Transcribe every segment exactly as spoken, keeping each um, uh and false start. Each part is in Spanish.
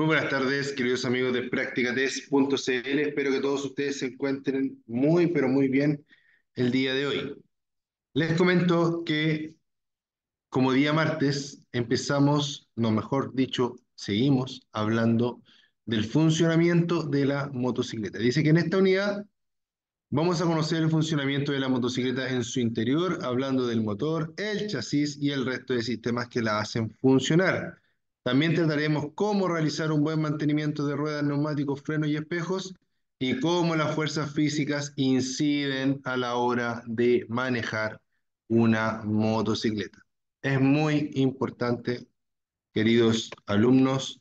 Muy buenas tardes, queridos amigos de PracticaTest punto c l. Espero que todos ustedes se encuentren muy, pero muy bien el día de hoy. Les comento que, como día martes, empezamos, no, mejor dicho, seguimos hablando del funcionamiento de la motocicleta. Dice que en esta unidad vamos a conocer el funcionamiento de la motocicleta en su interior, hablando del motor, el chasis y el resto de sistemas que la hacen funcionar. También trataremos cómo realizar un buen mantenimiento de ruedas, neumáticos, frenos y espejos y cómo las fuerzas físicas inciden a la hora de manejar una motocicleta. Es muy importante, queridos alumnos,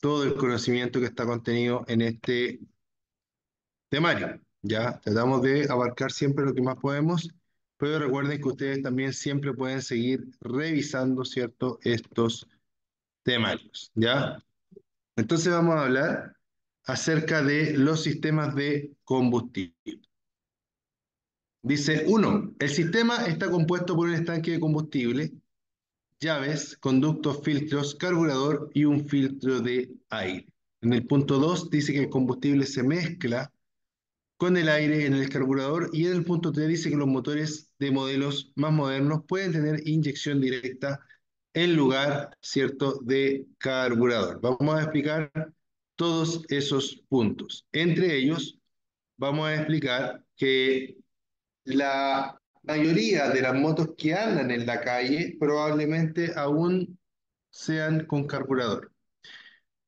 todo el conocimiento que está contenido en este temario. Ya tratamos de abarcar siempre lo que más podemos, pero recuerden que ustedes también siempre pueden seguir revisando, ¿cierto?, estos temarios, ¿ya? Entonces vamos a hablar acerca de los sistemas de combustible. Dice, uno, el sistema está compuesto por un estanque de combustible, llaves, conductos, filtros, carburador y un filtro de aire. En el punto dos dice que el combustible se mezcla con el aire en el carburador y en el punto tres dice que los motores de modelos más modernos pueden tener inyección directa en lugar, ¿cierto?, de carburador. Vamos a explicar todos esos puntos. Entre ellos, vamos a explicar que la mayoría de las motos que andan en la calle probablemente aún sean con carburador.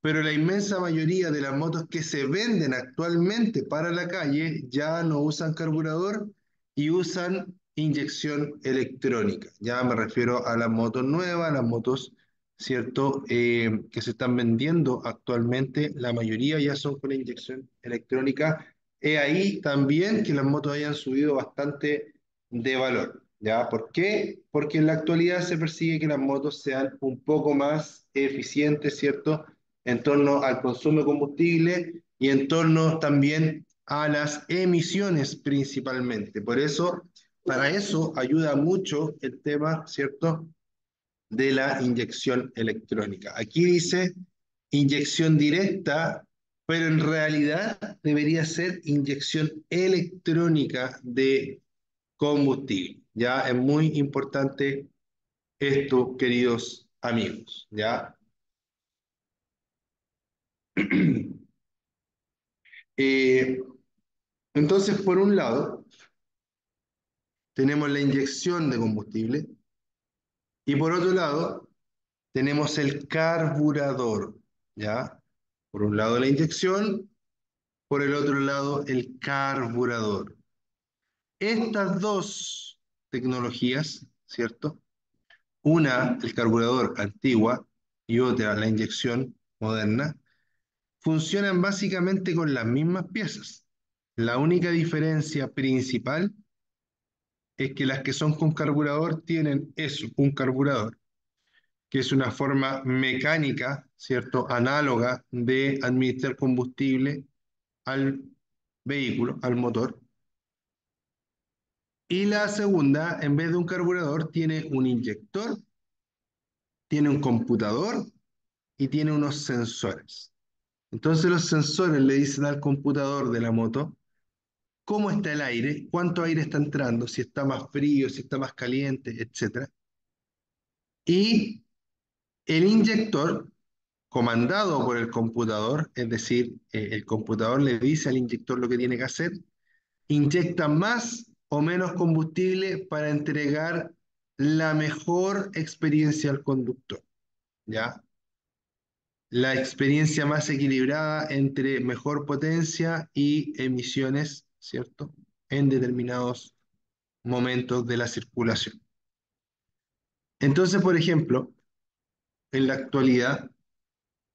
Pero la inmensa mayoría de las motos que se venden actualmente para la calle ya no usan carburador y usan inyección electrónica. Ya me refiero a las motos nuevas, las motos, ¿cierto?, eh, que se están vendiendo actualmente, la mayoría ya son con inyección electrónica. He ahí también que las motos hayan subido bastante de valor, ¿ya? ¿Por qué? Porque en la actualidad se persigue que las motos sean un poco más eficientes, ¿cierto?, en torno al consumo de combustible y en torno también a las emisiones principalmente. Por eso... Para eso ayuda mucho el tema, ¿cierto?, de la inyección electrónica. Aquí dice inyección directa, pero en realidad debería ser inyección electrónica de combustible. Ya es muy importante esto, queridos amigos, ¿ya? Eh, entonces, por un lado... tenemos la inyección de combustible y por otro lado tenemos el carburador, ¿ya? Por un lado la inyección, por el otro lado el carburador. Estas dos tecnologías, ¿cierto? Una, el carburador antigua, y otra, la inyección moderna, funcionan básicamente con las mismas piezas. La única diferencia principal es que las que son con carburador tienen eso, un carburador, que es una forma mecánica, ¿cierto?, análoga de administrar combustible al vehículo, al motor. Y la segunda, en vez de un carburador, tiene un inyector, tiene un computador y tiene unos sensores. Entonces los sensores le dicen al computador de la moto cómo está el aire, cuánto aire está entrando, si está más frío, si está más caliente, etcétera. Y el inyector, comandado por el computador, es decir, eh, el computador le dice al inyector lo que tiene que hacer, inyecta más o menos combustible para entregar la mejor experiencia al conductor, ¿ya? La experiencia más equilibrada entre mejor potencia y emisiones, ¿cierto?, en determinados momentos de la circulación. Entonces, por ejemplo, en la actualidad,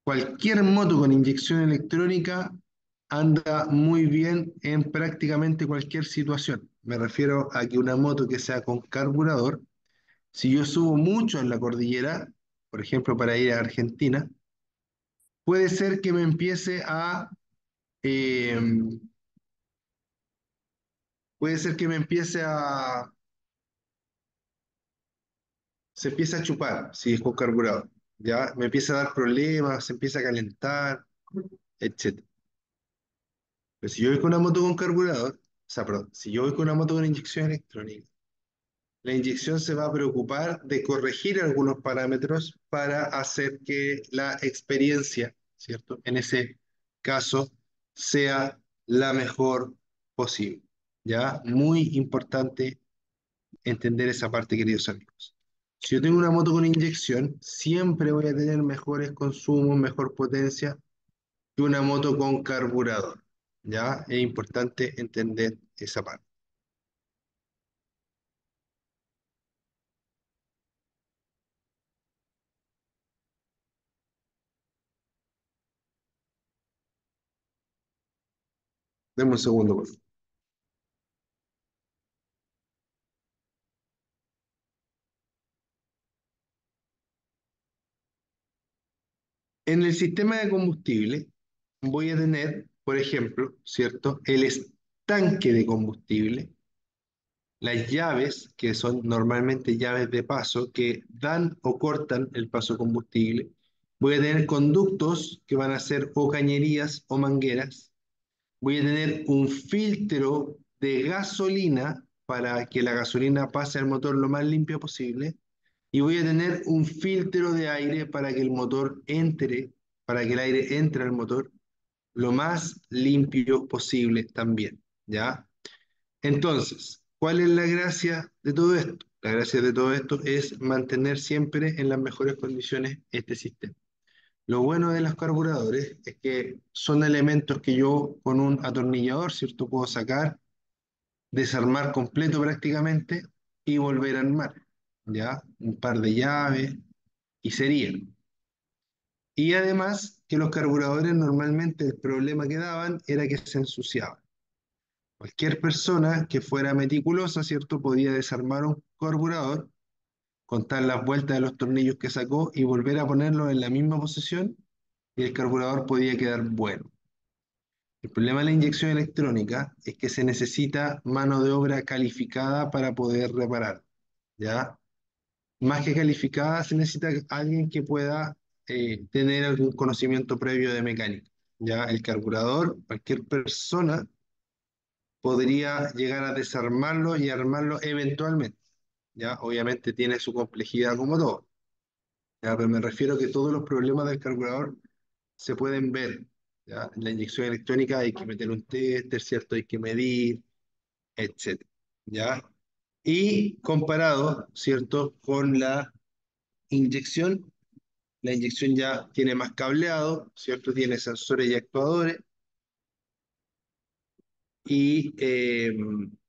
cualquier moto con inyección electrónica anda muy bien en prácticamente cualquier situación. Me refiero a que una moto que sea con carburador, si yo subo mucho en la cordillera, por ejemplo, para ir a Argentina, puede ser que me empiece a... Eh, Puede ser que me empiece a... se empiece a chupar, si es con carburador. ya me empieza a dar problemas, se empieza a calentar, etcétera. Pero si yo voy con una moto con carburador, o sea, perdón, si yo voy con una moto con inyección electrónica, la inyección se va a preocupar de corregir algunos parámetros para hacer que la experiencia, ¿cierto?, en ese caso, sea la mejor posible, ¿ya? Muy importante entender esa parte, queridos amigos. Si yo tengo una moto con inyección, siempre voy a tener mejores consumos, mejor potencia que una moto con carburador, ¿ya? Es importante entender esa parte. Deme un segundo, por favor. En el sistema de combustible voy a tener, por ejemplo, ¿cierto?, el estanque de combustible, las llaves, que son normalmente llaves de paso, que dan o cortan el paso combustible. Voy a tener conductos que van a ser o cañerías o mangueras. Voy a tener un filtro de gasolina para que la gasolina pase al motor lo más limpio posible. Y voy a tener un filtro de aire para que el motor entre, para que el aire entre al motor lo más limpio posible también, ¿ya? Entonces, ¿cuál es la gracia de todo esto? La gracia de todo esto es mantener siempre en las mejores condiciones este sistema. Lo bueno de los carburadores es que son elementos que yo con un atornillador, ¿cierto?, puedo sacar, desarmar completo prácticamente y volver a armar, ¿ya? Un par de llaves y sería. Y además que los carburadores normalmente el problema que daban era que se ensuciaban. Cualquier persona que fuera meticulosa, ¿cierto?, podía desarmar un carburador, contar las vueltas de los tornillos que sacó y volver a ponerlo en la misma posición y el carburador podía quedar bueno. El problema de la inyección electrónica es que se necesita mano de obra calificada para poder reparar, ¿ya? Más que calificada, se necesita alguien que pueda eh, tener algún conocimiento previo de mecánica, ¿ya? El carburador, cualquier persona podría llegar a desarmarlo y armarlo eventualmente. Ya, obviamente tiene su complejidad como todo, ya, pero me refiero a que todos los problemas del carburador se pueden ver, ¿ya? En la inyección electrónica hay que meter un tester, ¿cierto?, hay que medir, etcétera, ¿ya? Y comparado, ¿cierto?, con la inyección, la inyección ya tiene más cableado, ¿cierto?, tiene sensores y actuadores. Y eh,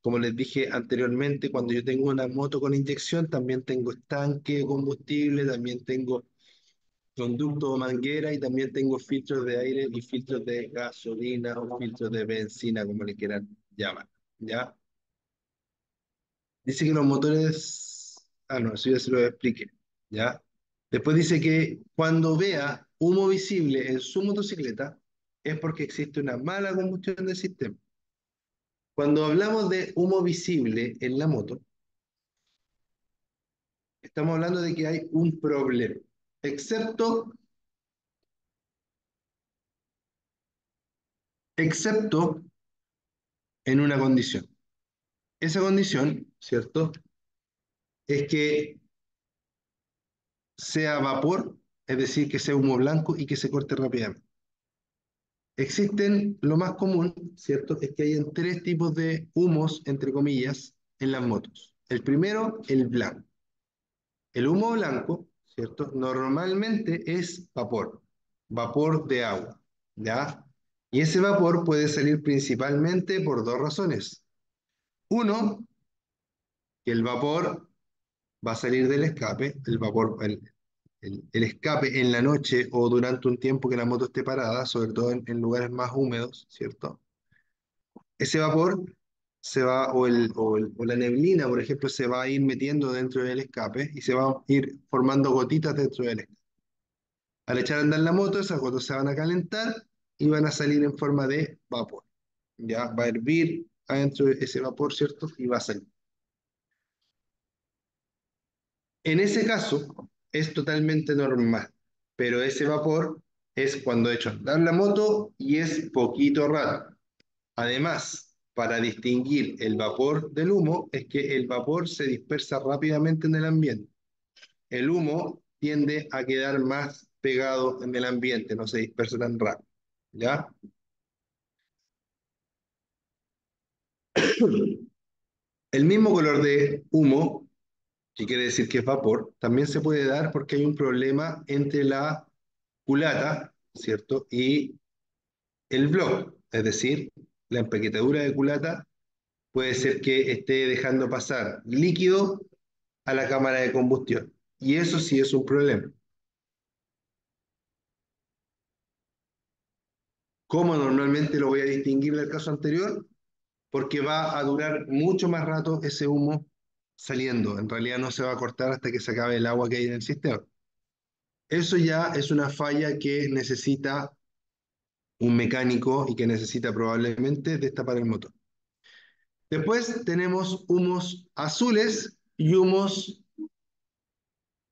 como les dije anteriormente, cuando yo tengo una moto con inyección, también tengo estanque de combustible, también tengo conducto o manguera y también tengo filtros de aire y filtros de gasolina o filtros de benzina, como le quieran llamar, ¿ya? Dice que los motores... Ah, no, eso ya se lo expliqué, ¿ya? Después dice que cuando vea humo visible en su motocicleta es porque existe una mala combustión del sistema. Cuando hablamos de humo visible en la moto, estamos hablando de que hay un problema, excepto, excepto en una condición. Esa condición, ¿cierto?, es que sea vapor, es decir, que sea humo blanco y que se corte rápidamente. Existen, lo más común, ¿cierto?, es que hayan tres tipos de humos, entre comillas, en las motos. El primero, el blanco. El humo blanco, ¿cierto?, normalmente es vapor, vapor de agua, ¿ya? Y ese vapor puede salir principalmente por dos razones. Uno, que el vapor va a salir del escape, el vapor... El, El, el escape en la noche o durante un tiempo que la moto esté parada, sobre todo en, en lugares más húmedos, ¿cierto? Ese vapor se va, o, el, o, el, o la neblina, por ejemplo, se va a ir metiendo dentro del escape y se va a ir formando gotitas dentro del escape. Al echar a andar la moto, esas gotas se van a calentar y van a salir en forma de vapor. Ya va a hervir adentro de ese vapor, ¿cierto? Y va a salir. En ese caso... es totalmente normal, pero ese vapor es cuando he hecho andar la moto y es poquito rato. Además, para distinguir el vapor del humo, es que el vapor se dispersa rápidamente en el ambiente. El humo tiende a quedar más pegado en el ambiente, no se dispersa tan rápido, ¿ya? El mismo color de humo, que quiere decir que es vapor, también se puede dar porque hay un problema entre la culata, ¿cierto?, y el bloc, es decir, la empaquetadura de culata puede ser que esté dejando pasar líquido a la cámara de combustión, y eso sí es un problema. ¿Cómo normalmente lo voy a distinguir del caso anterior? Porque va a durar mucho más rato ese humo saliendo. En realidad no se va a cortar hasta que se acabe el agua que hay en el sistema. Eso ya es una falla que necesita un mecánico y que necesita probablemente destapar el motor. Después tenemos humos azules y humos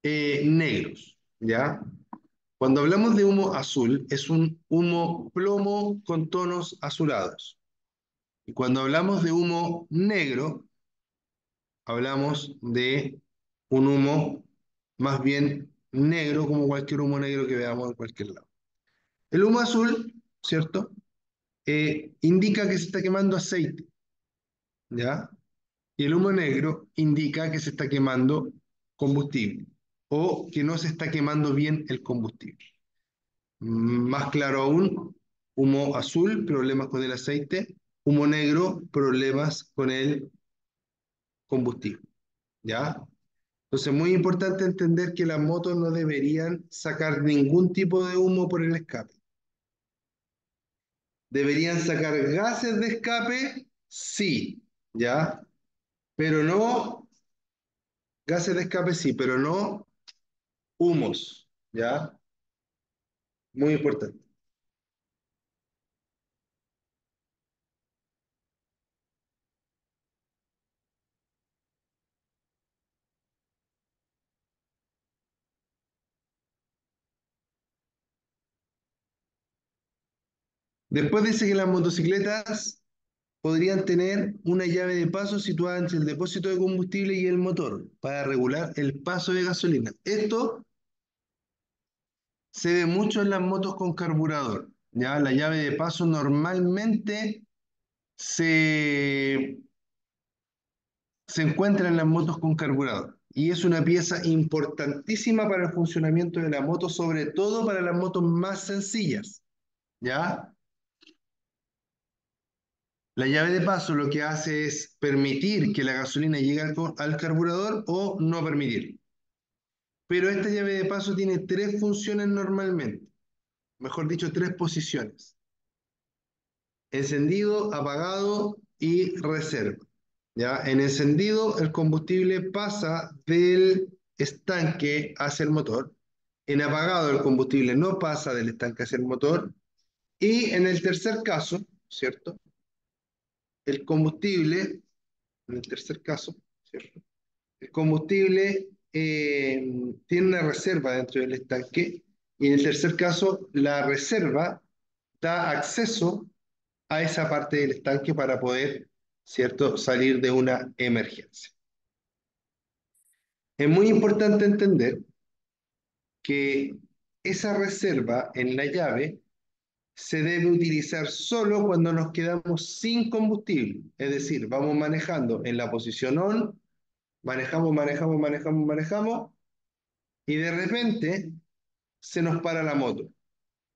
eh, negros, ¿ya? Cuando hablamos de humo azul, es un humo plomo con tonos azulados. Y cuando hablamos de humo negro, hablamos de un humo más bien negro, como cualquier humo negro que veamos en cualquier lado. El humo azul, ¿cierto? Eh, indica que se está quemando aceite, ¿ya? Y el humo negro indica que se está quemando combustible, o que no se está quemando bien el combustible. Más claro aún, humo azul, problemas con el aceite. Humo negro, problemas con el combustible, ¿ya? Entonces, muy importante entender que las motos no deberían sacar ningún tipo de humo por el escape. Deberían sacar gases de escape, sí, ¿ya? Pero no, gases de escape sí, pero no humos, ¿ya? Muy importante. Después dice que las motocicletas podrían tener una llave de paso situada entre el depósito de combustible y el motor para regular el paso de gasolina. Esto se ve mucho en las motos con carburador, ¿ya? La llave de paso normalmente se, se encuentra en las motos con carburador y es una pieza importantísima para el funcionamiento de la moto, sobre todo para las motos más sencillas, ¿ya? La llave de paso lo que hace es permitir que la gasolina llegue al, al carburador o no permitir. Pero esta llave de paso tiene tres funciones normalmente. Mejor dicho, tres posiciones. Encendido, apagado y reserva, ¿ya? En encendido, el combustible pasa del estanque hacia el motor. En apagado, el combustible no pasa del estanque hacia el motor. Y en el tercer caso, ¿cierto?, el combustible, en el tercer caso, ¿cierto?, el combustible eh, tiene una reserva dentro del estanque, y en el tercer caso, la reserva da acceso a esa parte del estanque para poder, ¿cierto?, salir de una emergencia. Es muy importante entender que esa reserva en la llave se debe utilizar solo cuando nos quedamos sin combustible. Es decir, vamos manejando en la posición on, manejamos, manejamos, manejamos, manejamos, y de repente se nos para la moto.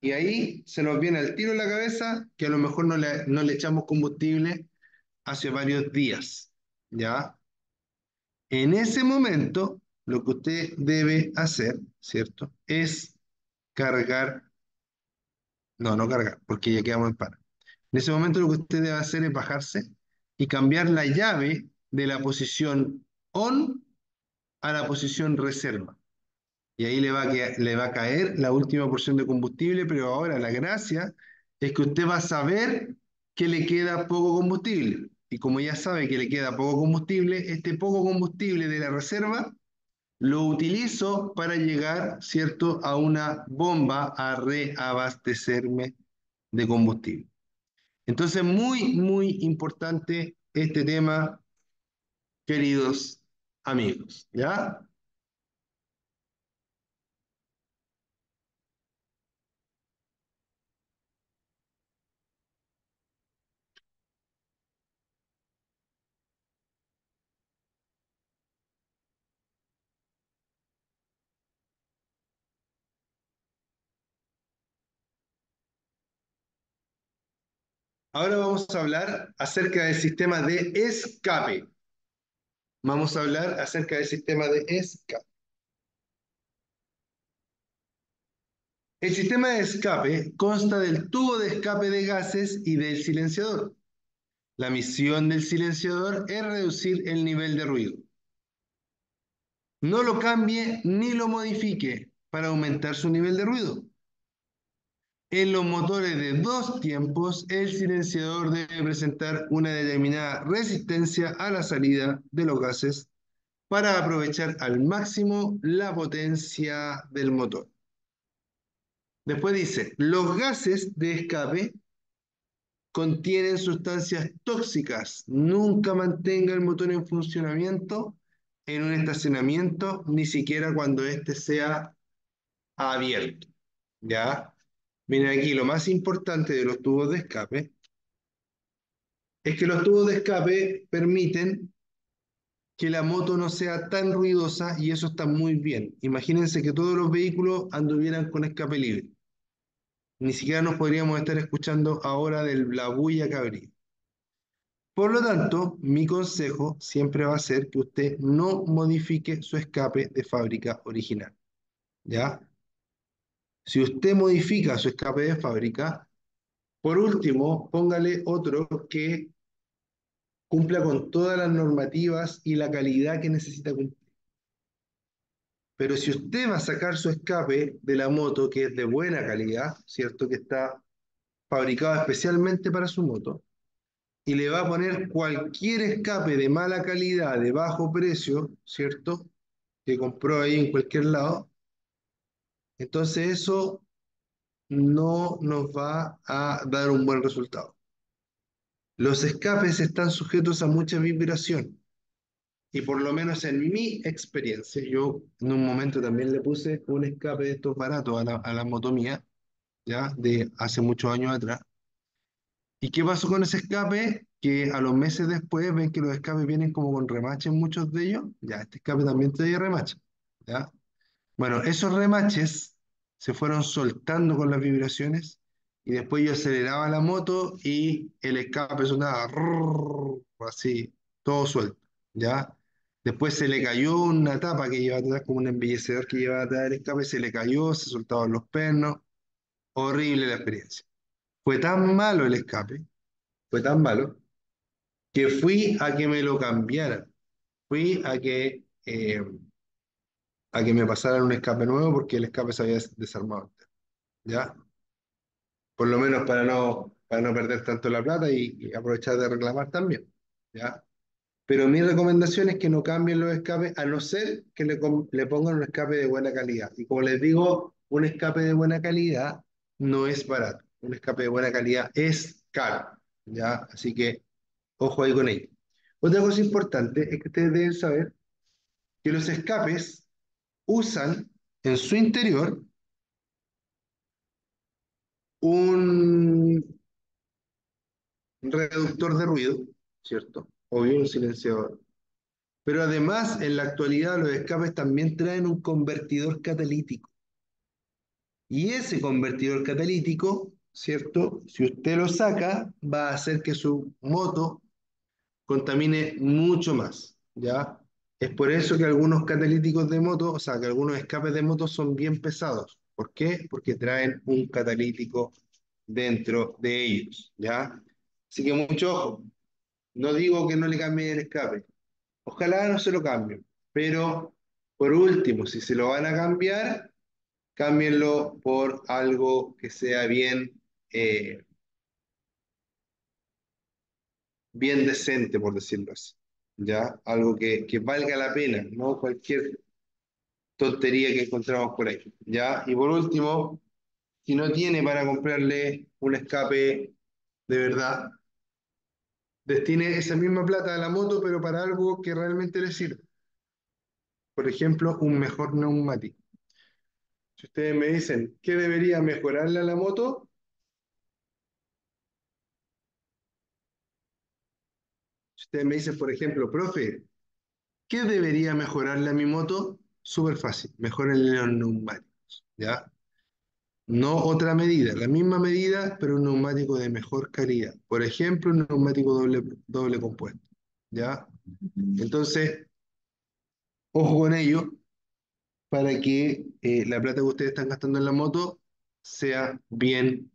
Y ahí se nos viene el tiro en la cabeza que a lo mejor no le, no le echamos combustible hace varios días, ¿ya? En ese momento, lo que usted debe hacer, ¿cierto?, es cargar. No, no cargar, porque ya quedamos en par. En ese momento lo que usted debe hacer es bajarse y cambiar la llave de la posición on a la posición reserva. Y ahí le va a quedar, le va a caer la última porción de combustible, pero ahora la gracia es que usted va a saber que le queda poco combustible. Y como ya sabe que le queda poco combustible, este poco combustible de la reserva lo utilizo para llegar, ¿cierto?, a una bomba a reabastecerme de combustible. Entonces, muy, muy importante este tema, queridos amigos, ¿ya? Ahora vamos a hablar acerca del sistema de escape. Vamos a hablar acerca del sistema de escape. El sistema de escape consta del tubo de escape de gases y del silenciador. La misión del silenciador es reducir el nivel de ruido. No lo cambie ni lo modifique para aumentar su nivel de ruido. En los motores de dos tiempos, el silenciador debe presentar una determinada resistencia a la salida de los gases para aprovechar al máximo la potencia del motor. Después dice, los gases de escape contienen sustancias tóxicas. Nunca mantenga el motor en funcionamiento en un estacionamiento, ni siquiera cuando éste sea abierto. ¿Ya? Miren aquí, lo más importante de los tubos de escape es que los tubos de escape permiten que la moto no sea tan ruidosa y eso está muy bien. Imagínense que todos los vehículos anduvieran con escape libre. Ni siquiera nos podríamos estar escuchando ahora de la bulla que habría. Por lo tanto, mi consejo siempre va a ser que usted no modifique su escape de fábrica original. ¿Ya? Si usted modifica su escape de fábrica, por último, póngale otro que cumpla con todas las normativas y la calidad que necesita cumplir. Pero si usted va a sacar su escape de la moto, que es de buena calidad, ¿cierto?, que está fabricado especialmente para su moto, y le va a poner cualquier escape de mala calidad, de bajo precio, ¿cierto?, que compró ahí en cualquier lado, entonces eso no nos va a dar un buen resultado. Los escapes están sujetos a mucha vibración. Y por lo menos en mi experiencia, yo en un momento también le puse un escape de estos baratos a la, a la moto mía, ya de hace muchos años atrás. ¿Y qué pasó con ese escape? Que a los meses después ven que los escapes vienen como con remaches, muchos de ellos. Ya, este escape también trae remaches, ¿ya? Bueno, esos remaches se fueron soltando con las vibraciones y después yo aceleraba la moto y el escape sonaba rrr, así, todo suelto, ¿ya? Después se le cayó una tapa que llevaba atrás, como un embellecedor que llevaba atrás del escape, se le cayó, se soltaban los pernos. Horrible la experiencia. Fue tan malo el escape, fue tan malo, que fui a que me lo cambiaran. Fui a que... Eh, a que me pasaran un escape nuevo porque el escape se había desarmado, ¿ya? Por lo menos para no, para no perder tanto la plata y, y aprovechar de reclamar también, ¿ya? Pero mi recomendación es que no cambien los escapes, a no ser que le, le pongan un escape de buena calidad. Y como les digo, un escape de buena calidad no es barato. Un escape de buena calidad es caro, ¿ya? Así que, ojo ahí con ello. Otra cosa importante es que ustedes deben saber que los escapes usan en su interior un reductor de ruido, ¿cierto? O bien un silenciador. Pero además, en la actualidad, los escapes también traen un convertidor catalítico. Y ese convertidor catalítico, ¿cierto?, si usted lo saca, va a hacer que su moto contamine mucho más, ¿ya? Es por eso que algunos catalíticos de moto, o sea, que algunos escapes de moto son bien pesados. ¿Por qué? Porque traen un catalítico dentro de ellos, ¿ya? Así que mucho ojo. No digo que no le cambien el escape. Ojalá no se lo cambien. Pero, por último, si se lo van a cambiar, cámbienlo por algo que sea bien, eh, bien decente, por decirlo así. ¿Ya? Algo que, que valga la pena, no cualquier tontería que encontramos por ahí, ¿ya? Y por último, si no tiene para comprarle un escape de verdad, destine esa misma plata a la moto, pero para algo que realmente le sirva. Por ejemplo, un mejor neumático. Si ustedes me dicen, ¿qué debería mejorarle a la moto? Si ustedes me dicen, por ejemplo, profe, ¿qué debería mejorarle a mi moto? Súper fácil, mejorenle los neumáticos, ¿ya? No otra medida, la misma medida, pero un neumático de mejor calidad. Por ejemplo, un neumático doble, doble compuesto, ¿ya? Entonces, ojo con ello, para que eh, la plata que ustedes están gastando en la moto sea bien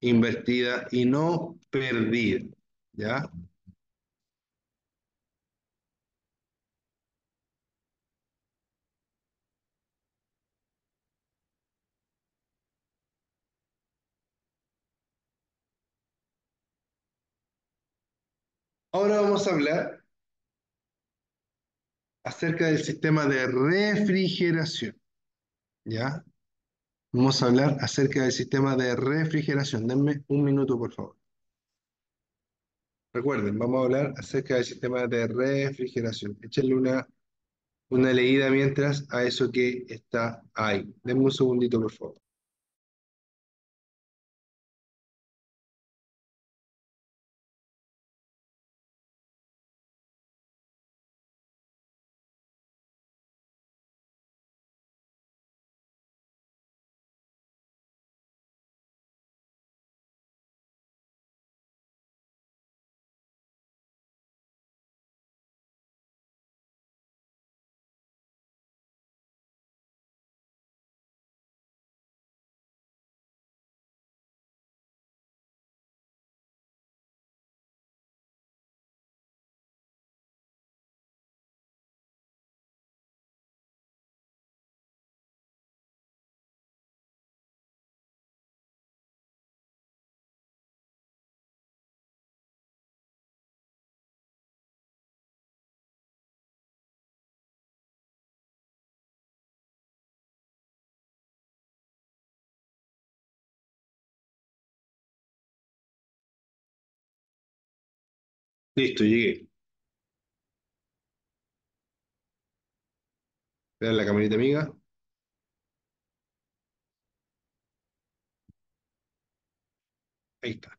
invertida y no perdida, ¿ya? Ahora vamos a hablar acerca del sistema de refrigeración, ¿ya? Vamos a hablar acerca del sistema de refrigeración. Denme un minuto, por favor. Recuerden, vamos a hablar acerca del sistema de refrigeración. Échenle una, una leída mientras a eso que está ahí. Denme un segundito, por favor. Listo, llegué. Vean la camarita amiga. Ahí está.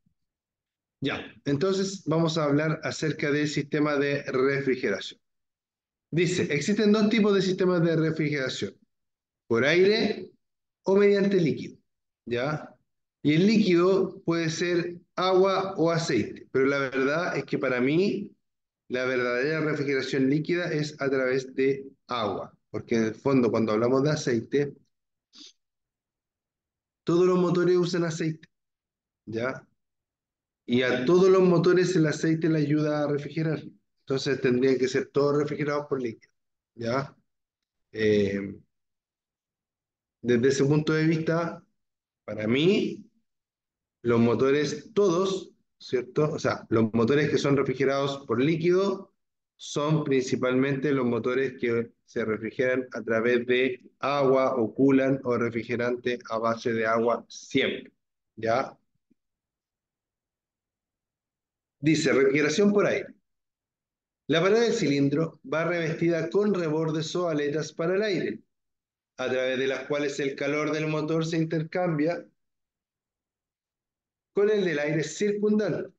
Ya, entonces vamos a hablar acerca del sistema de refrigeración. Dice, existen dos tipos de sistemas de refrigeración. Por aire o mediante líquido, ¿ya? Y el líquido puede ser agua o aceite, pero la verdad es que para mí la verdadera refrigeración líquida es a través de agua, porque en el fondo cuando hablamos de aceite, todos los motores usan aceite, ¿ya? Y a todos los motores el aceite le ayuda a refrigerar, entonces tendrían que ser todos refrigerados por líquido, ¿ya? Eh, desde ese punto de vista, para mí, los motores todos, ¿cierto? O sea, los motores que son refrigerados por líquido son principalmente los motores que se refrigeran a través de agua o coolant o refrigerante a base de agua siempre, ¿ya? Dice, refrigeración por aire. La pared del cilindro va revestida con rebordes o aletas para el aire, a través de las cuales el calor del motor se intercambia con el del aire circundante.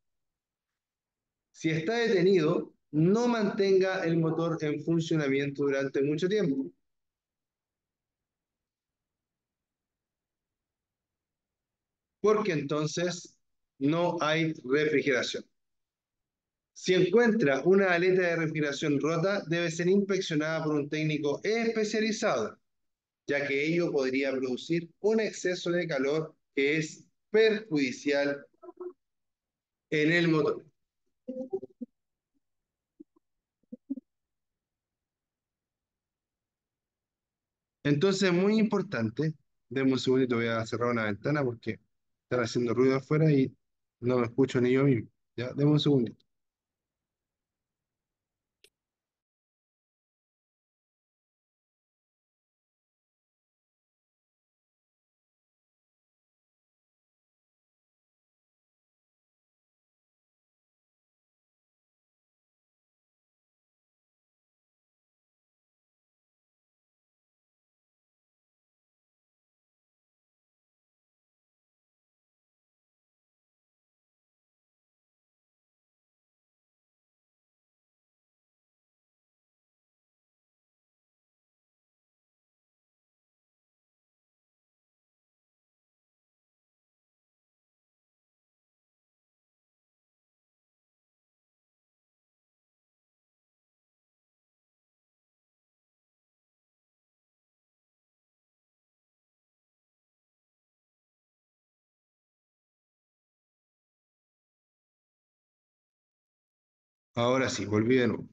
Si está detenido, no mantenga el motor en funcionamiento durante mucho tiempo. Porque entonces no hay refrigeración. Si encuentra una aleta de refrigeración rota, debe ser inspeccionada por un técnico especializado, ya que ello podría producir un exceso de calor que es perjudicial en el motor. Entonces, muy importante, denme un segundito, voy a cerrar una ventana porque están haciendo ruido afuera y no me escucho ni yo mismo. Ya, denme un segundito. Ahora sí, volví de nuevo.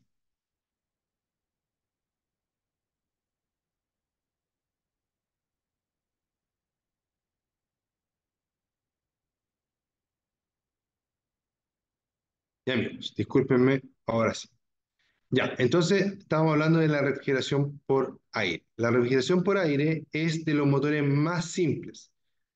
Ya, amigos, discúlpenme, ahora sí. Ya, entonces estamos hablando de la refrigeración por aire. La refrigeración por aire es de los motores más simples.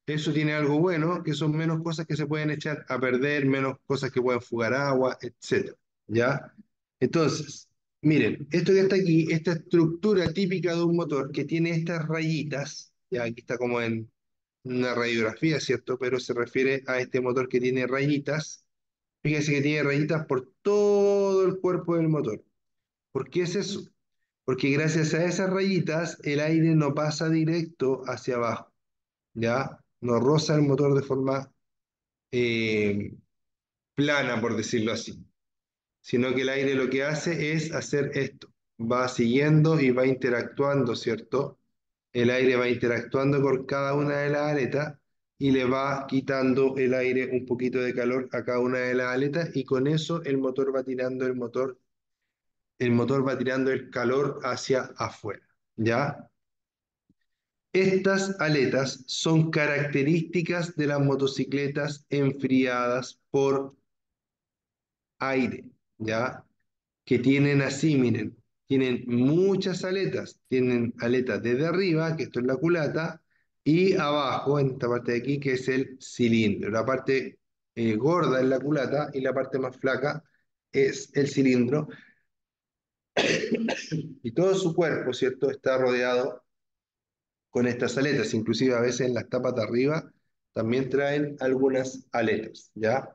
Eso tiene algo bueno, que son menos cosas que se pueden echar a perder, menos cosas que pueden fugar agua, etcétera. ¿Ya? Entonces, miren, esto que está aquí, esta estructura típica de un motor que tiene estas rayitas, ya aquí está como en una radiografía, ¿cierto? Pero se refiere a este motor que tiene rayitas. Fíjense que tiene rayitas por todo el cuerpo del motor. ¿Por qué es eso? Porque gracias a esas rayitas el aire no pasa directo hacia abajo, ¿ya? No roza el motor de forma eh, plana, por decirlo así, sino que el aire lo que hace es hacer esto, va siguiendo y va interactuando, ¿cierto? El aire va interactuando con cada una de las aletas y le va quitando el aire un poquito de calor a cada una de las aletas y con eso el motor va tirando el motor, el motor va tirando el calor hacia afuera, ¿ya? Estas aletas son características de las motocicletas enfriadas por aire, ¿ya? Que tienen así, miren, tienen muchas aletas, tienen aletas desde arriba, que esto es la culata, y abajo, en esta parte de aquí, que es el cilindro. La parte eh, gorda es la culata y la parte más flaca es el cilindro. Y todo su cuerpo, ¿cierto?, está rodeado con estas aletas, inclusive a veces en las tapas de arriba también traen algunas aletas, ¿ya?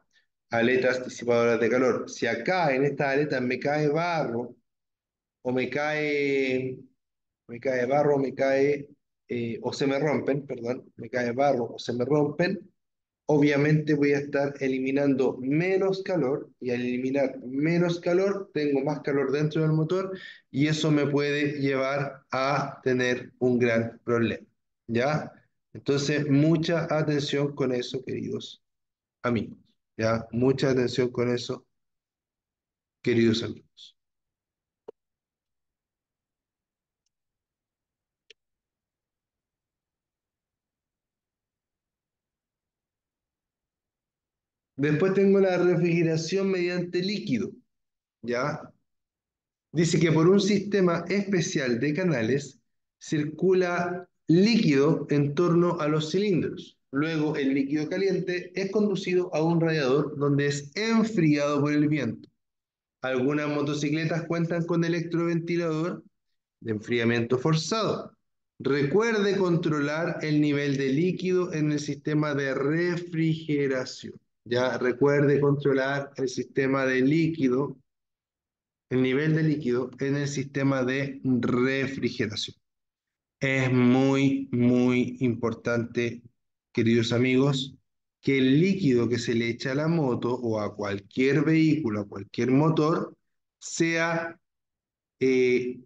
Aletas disipadoras de calor. Si acá en estas aletas me cae barro, o me cae, me cae barro, me cae, eh, o se me rompen, perdón, me cae barro o se me rompen, obviamente voy a estar eliminando menos calor, y al eliminar menos calor, tengo más calor dentro del motor, y eso me puede llevar a tener un gran problema, ¿ya? Entonces, mucha atención con eso, queridos amigos, ¿ya? Mucha atención con eso, queridos amigos. Después tengo la refrigeración mediante líquido, ¿ya? Dice que por un sistema especial de canales circula líquido en torno a los cilindros. Luego el líquido caliente es conducido a un radiador donde es enfriado por el viento. Algunas motocicletas cuentan con electroventilador de enfriamiento forzado. Recuerde controlar el nivel de líquido en el sistema de refrigeración. Ya, recuerde controlar el sistema de líquido, el nivel de líquido en el sistema de refrigeración. Es muy, muy importante, queridos amigos, que el líquido que se le echa a la moto o a cualquier vehículo, a cualquier motor, sea eh,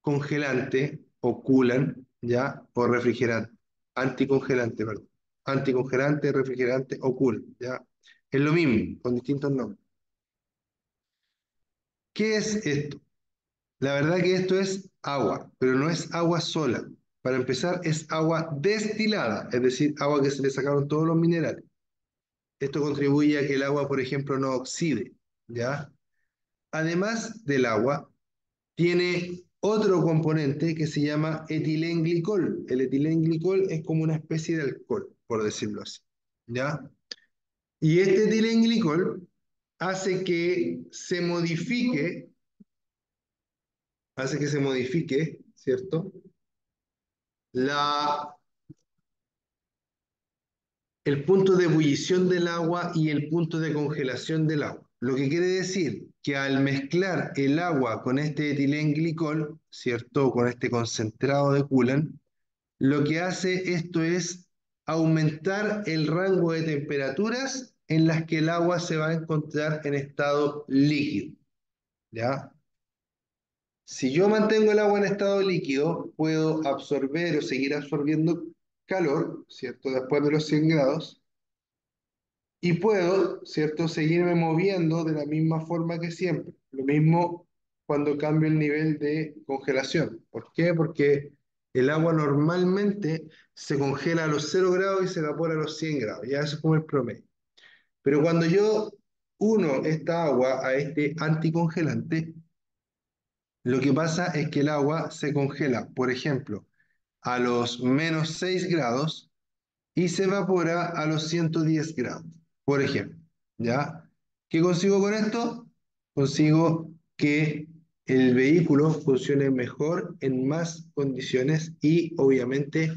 congelante o coolant, ¿ya? O refrigerante, anticongelante, perdón. Anticongelante, refrigerante o coolant, ¿ya? Es lo mismo, con distintos nombres. ¿Qué es esto? La verdad que esto es agua, pero no es agua sola. Para empezar, es agua destilada, es decir, agua que se le sacaron todos los minerales. Esto contribuye a que el agua, por ejemplo, no oxide, ¿ya? Además del agua, tiene otro componente que se llama etilenglicol. El etilenglicol es como una especie de alcohol, por decirlo así, ¿ya? Y este etilenglicol hace que se modifique, hace que se modifique, ¿cierto? La, el punto de ebullición del agua y el punto de congelación del agua. Lo que quiere decir que al mezclar el agua con este etilenglicol, ¿cierto?, con este concentrado de coolant, lo que hace esto es aumentar el rango de temperaturas en las que el agua se va a encontrar en estado líquido, ¿ya? Si yo mantengo el agua en estado líquido, puedo absorber o seguir absorbiendo calor, ¿cierto?, después de los cien grados, y puedo, ¿cierto?, seguirme moviendo de la misma forma que siempre. Lo mismo cuando cambio el nivel de congelación. ¿Por qué? Porque el agua normalmente se congela a los cero grados y se evapora a los cien grados. Ya eso es como el promedio. Pero cuando yo uno esta agua a este anticongelante, lo que pasa es que el agua se congela, por ejemplo, a los menos seis grados y se evapora a los ciento diez grados, por ejemplo. ¿Ya? ¿Qué consigo con esto? Consigo que el vehículo funcione mejor en más condiciones y obviamente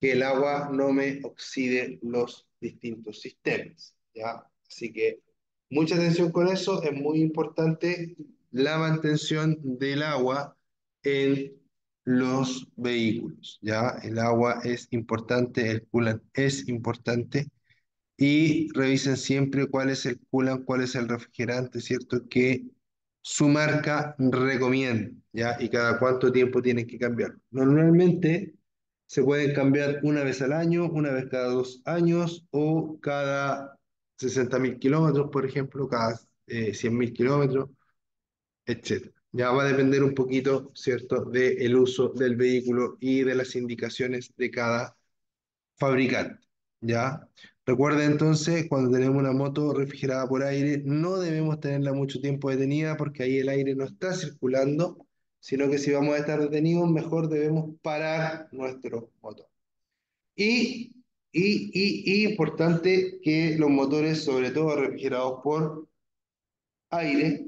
que el agua no me oxide los distintos sistemas. ¿Ya? Así que mucha atención con eso, es muy importante la mantención del agua en los vehículos, ¿ya? El agua es importante, el coolant es importante y revisen siempre cuál es el coolant, cuál es el refrigerante, ¿cierto?, que su marca recomienda, ¿ya? Y cada cuánto tiempo tienen que cambiarlo. Normalmente se pueden cambiar una vez al año, una vez cada dos años o cada sesenta mil kilómetros, por ejemplo, cada eh, cien mil kilómetros, etcétera. Ya va a depender un poquito, ¿cierto?, del uso del vehículo y de las indicaciones de cada fabricante, ¿ya? Recuerden entonces, cuando tenemos una moto refrigerada por aire, no debemos tenerla mucho tiempo detenida porque ahí el aire no está circulando, sino que si vamos a estar detenidos, mejor debemos parar nuestro motor. Y... Y, y, y importante que los motores, sobre todo refrigerados por aire,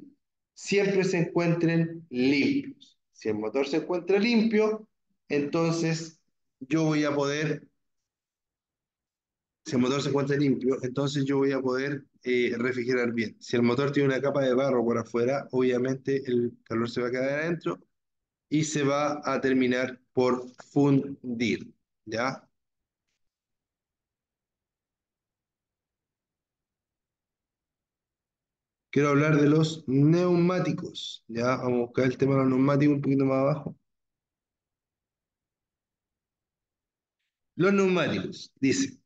siempre se encuentren limpios. Si el motor se encuentra limpio, entonces yo voy a poder, si el motor se encuentra limpio, entonces yo voy a poder eh, refrigerar bien. Si el motor tiene una capa de barro por afuera, obviamente el calor se va a quedar adentro y se va a terminar por fundir, ¿ya? Quiero hablar de los neumáticos. Ya vamos a buscar el tema de los neumáticos un poquito más abajo. Los neumáticos, dice.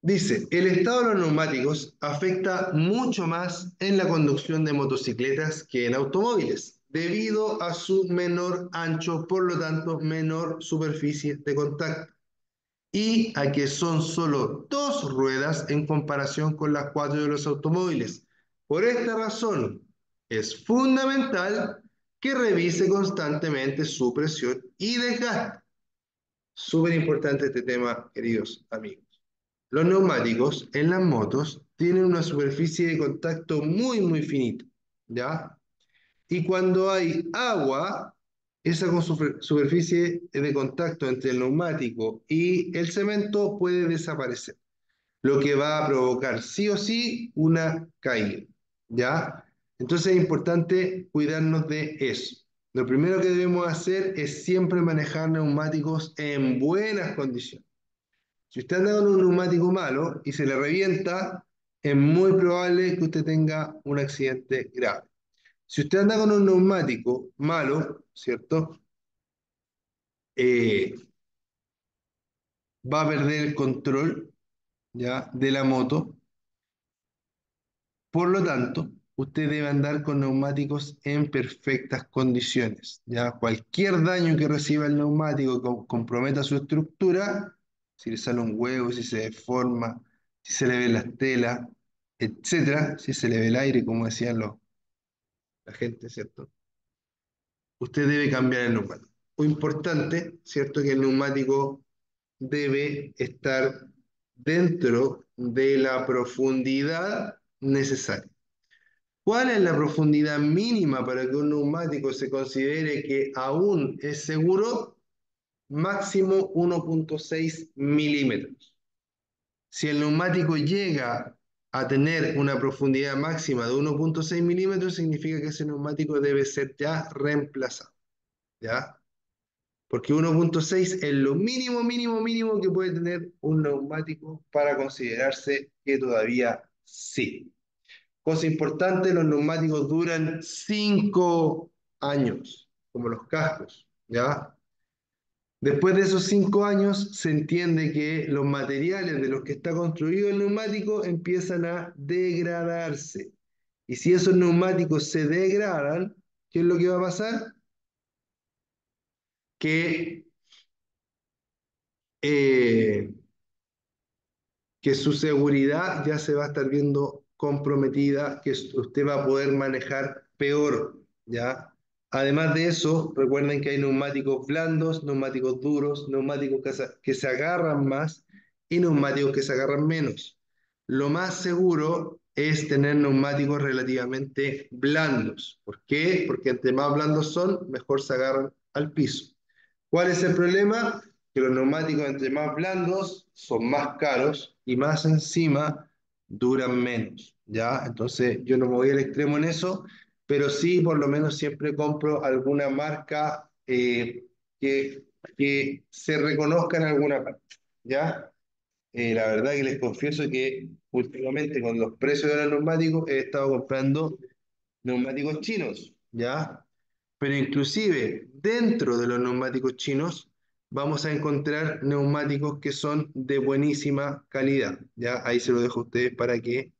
Dice, el estado de los neumáticos afecta mucho más en la conducción de motocicletas que en automóviles, debido a su menor ancho, por lo tanto, menor superficie de contacto, y a que son solo dos ruedas en comparación con las cuatro de los automóviles. Por esta razón, es fundamental que revise constantemente su presión y desgaste. Súper importante este tema, queridos amigos. Los neumáticos en las motos tienen una superficie de contacto muy, muy finita, ¿ya? Y cuando hay agua, esa superficie de contacto entre el neumático y el cemento puede desaparecer, lo que va a provocar sí o sí una caída, ¿ya? Entonces es importante cuidarnos de eso. Lo primero que debemos hacer es siempre manejar neumáticos en buenas condiciones. Si usted anda con un neumático malo y se le revienta, es muy probable que usted tenga un accidente grave. Si usted anda con un neumático malo, ¿cierto?, Eh, va a perder el control, ¿ya?, de la moto. Por lo tanto, usted debe andar con neumáticos en perfectas condiciones, ¿ya? Cualquier daño que reciba el neumático que comprometa su estructura, si le sale un huevo, si se deforma, si se le ven las telas, etcétera, si se le ve el aire, como decían los... la gente, ¿cierto? Usted debe cambiar el neumático. O importante, ¿cierto?, que el neumático debe estar dentro de la profundidad necesaria. ¿Cuál es la profundidad mínima para que un neumático se considere que aún es seguro? Máximo uno punto seis milímetros. Si el neumático llega a tener una profundidad máxima de uno punto seis milímetros, significa que ese neumático debe ser ya reemplazado, ¿ya? Porque uno punto seis es lo mínimo, mínimo, mínimo que puede tener un neumático para considerarse que todavía sí. Cosa importante, los neumáticos duran cinco años, como los cascos, ¿ya? Después de esos cinco años, se entiende que los materiales de los que está construido el neumático empiezan a degradarse. Y si esos neumáticos se degradan, ¿qué es lo que va a pasar? Que, eh, que su seguridad ya se va a estar viendo comprometida, que usted va a poder manejar peor, ¿ya? Además de eso, recuerden que hay neumáticos blandos, neumáticos duros, neumáticos que se, que se agarran más y neumáticos que se agarran menos. Lo más seguro es tener neumáticos relativamente blandos. ¿Por qué? Porque entre más blandos son, mejor se agarran al piso. ¿Cuál es el problema? Que los neumáticos entre más blandos son más caros y más encima duran menos, ¿ya? Entonces yo no me voy al extremo en eso, pero sí, por lo menos siempre compro alguna marca eh, que, que se reconozca en alguna parte, ¿ya? Eh, la verdad que les confieso que últimamente con los precios de los neumáticos he estado comprando neumáticos chinos, ¿ya? Pero inclusive dentro de los neumáticos chinos vamos a encontrar neumáticos que son de buenísima calidad, ¿ya? Ahí se lo dejo a ustedes para que...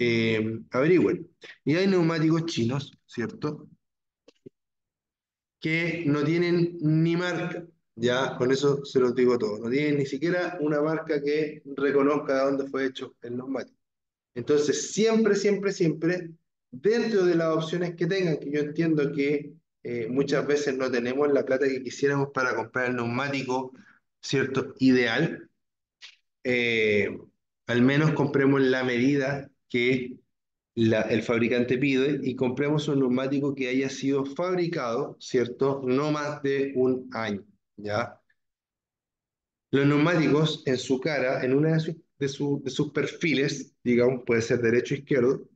Eh, averigüen. Y hay neumáticos chinos, ¿cierto? Que no tienen ni marca, ya, con eso se los digo todo, no tienen ni siquiera una marca que reconozca de dónde fue hecho el neumático. Entonces, siempre, siempre, siempre, dentro de las opciones que tengan, que yo entiendo que eh, muchas veces no tenemos la plata que quisiéramos para comprar el neumático, ¿cierto? Ideal, eh, al menos compremos la medida que la, el fabricante pide y compremos un neumático que haya sido fabricado, ¿cierto? No más de un año, ¿ya? Los neumáticos en su cara, en una de, su, de, su, de sus perfiles, digamos, puede ser derecho o izquierdo,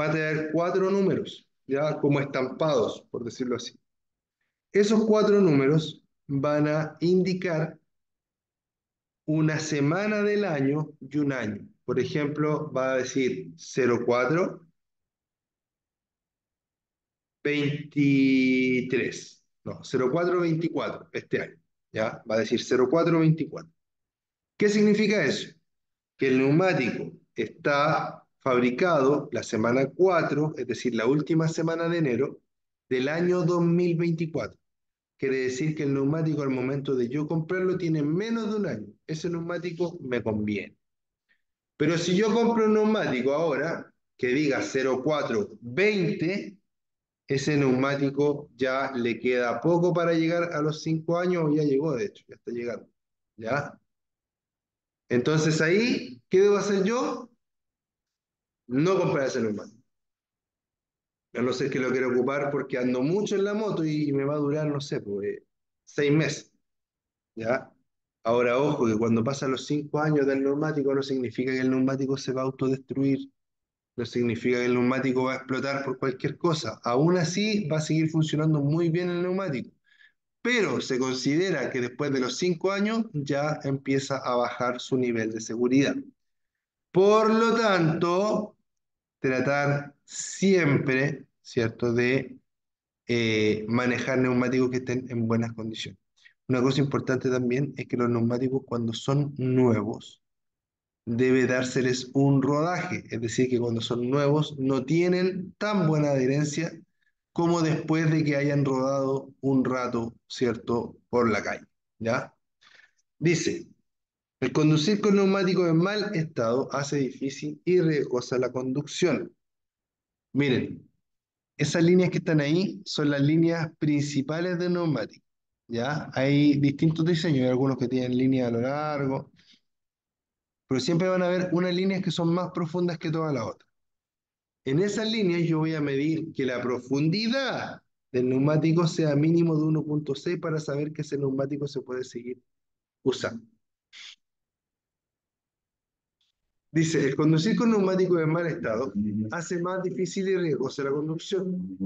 va a tener cuatro números, ¿ya? Como estampados, por decirlo así. Esos cuatro números van a indicar una semana del año y un año. Por ejemplo, va a decir cero cuatro veintitrés. No, cero cuatro veinticuatro este año. ¿Ya? Va a decir cero cuatro veinticuatro. ¿Qué significa eso? Que el neumático está fabricado la semana cuatro, es decir, la última semana de enero del año dos mil veinticuatro. Quiere decir que el neumático al momento de yo comprarlo tiene menos de un año. Ese neumático me conviene. Pero si yo compro un neumático ahora que diga cero cuatro veinte, ese neumático ya le queda poco para llegar a los cinco años, o ya llegó, de hecho, ya está llegando, ¿ya? Entonces ahí, ¿qué debo hacer yo? No comprar ese neumático. A no ser que lo quiera ocupar porque ando mucho en la moto y me va a durar, no sé, pues, seis meses, ¿ya? Ahora, ojo, que cuando pasan los cinco años del neumático no significa que el neumático se va a autodestruir, no significa que el neumático va a explotar por cualquier cosa. Aún así, va a seguir funcionando muy bien el neumático, pero se considera que después de los cinco años ya empieza a bajar su nivel de seguridad. Por lo tanto, tratar siempre, ¿cierto?, de eh, manejar neumáticos que estén en buenas condiciones. Una cosa importante también es que los neumáticos cuando son nuevos debe dárseles un rodaje, es decir, que cuando son nuevos no tienen tan buena adherencia como después de que hayan rodado un rato, ¿cierto?, por la calle, ¿ya? Dice, el conducir con neumáticos en mal estado hace difícil y riesgosa la conducción. Miren, esas líneas que están ahí son las líneas principales del neumático. ¿Ya? Hay distintos diseños, hay algunos que tienen líneas a lo largo, pero siempre van a haber unas líneas que son más profundas que todas las otras. En esas líneas yo voy a medir que la profundidad del neumático sea mínimo de uno punto seis para saber que ese neumático se puede seguir usando. Dice, el conducir con neumáticos en mal estado hace más difícil y riesgosa la conducción.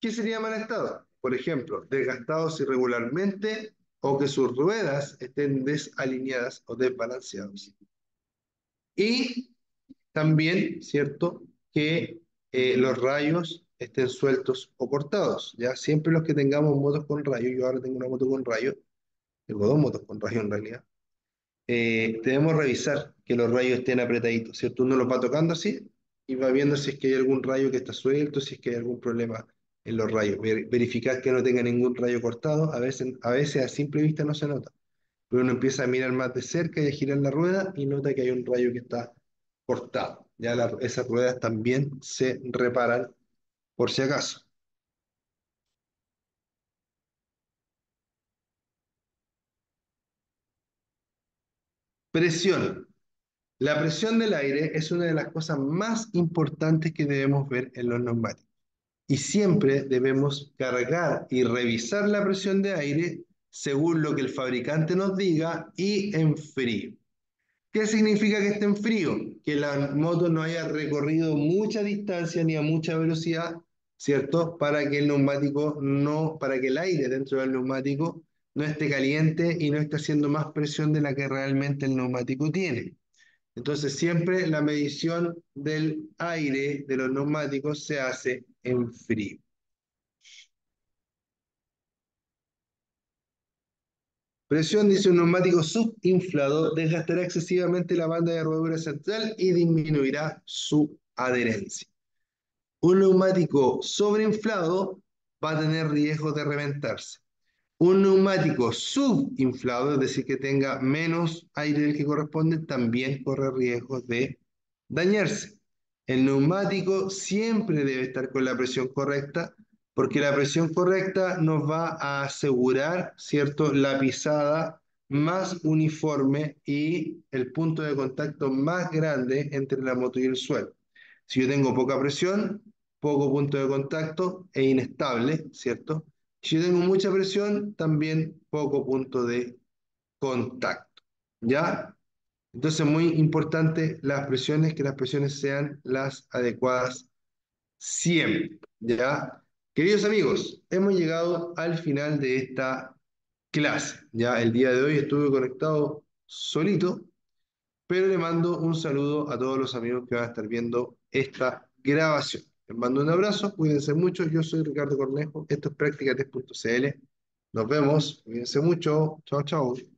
¿Qué sería mal estado? Por ejemplo, desgastados irregularmente o que sus ruedas estén desalineadas o desbalanceadas. Y también, ¿cierto?, que eh, los rayos estén sueltos o cortados, ¿ya? Siempre los que tengamos motos con rayo, yo ahora tengo una moto con rayo, tengo dos motos con rayo en realidad, eh, debemos revisar que los rayos estén apretaditos, ¿cierto? Uno los va tocando así y va viendo si es que hay algún rayo que está suelto, si es que hay algún problema en los rayos. Verificar que no tenga ningún rayo cortado, a veces, a veces a simple vista no se nota, pero uno empieza a mirar más de cerca y a girar la rueda y nota que hay un rayo que está cortado. Ya la, esas ruedas también se reparan por si acaso. Presión. La presión del aire es una de las cosas más importantes que debemos ver en los neumáticos. Y siempre debemos cargar y revisar la presión de aire según lo que el fabricante nos diga y en frío. ¿Qué significa que esté en frío? Que la moto no haya recorrido mucha distancia ni a mucha velocidad, ¿cierto? Para que el neumático no, para que el aire dentro del neumático no esté caliente y no esté haciendo más presión de la que realmente el neumático tiene. Entonces siempre la medición del aire de los neumáticos se hace en frío. Presión, dice, un neumático subinflado desgastará excesivamente la banda de rodadura central y disminuirá su adherencia. Un neumático sobreinflado va a tener riesgo de reventarse. Un neumático subinflado, es decir, que tenga menos aire del que corresponde, también corre riesgo de dañarse. El neumático siempre debe estar con la presión correcta, porque la presión correcta nos va a asegurar, ¿cierto?, la pisada más uniforme y el punto de contacto más grande entre la moto y el suelo. Si yo tengo poca presión, poco punto de contacto e inestable, ¿cierto? Si yo tengo mucha presión, también poco punto de contacto, ¿ya? Entonces, muy importante las presiones, que las presiones sean las adecuadas siempre, ¿ya? Queridos amigos, hemos llegado al final de esta clase. Ya el día de hoy estuve conectado solito, pero le mando un saludo a todos los amigos que van a estar viendo esta grabación. Les mando un abrazo, cuídense mucho. Yo soy Ricardo Cornejo, esto es PracticaTest punto c l. Nos vemos, cuídense mucho. Chao, chao.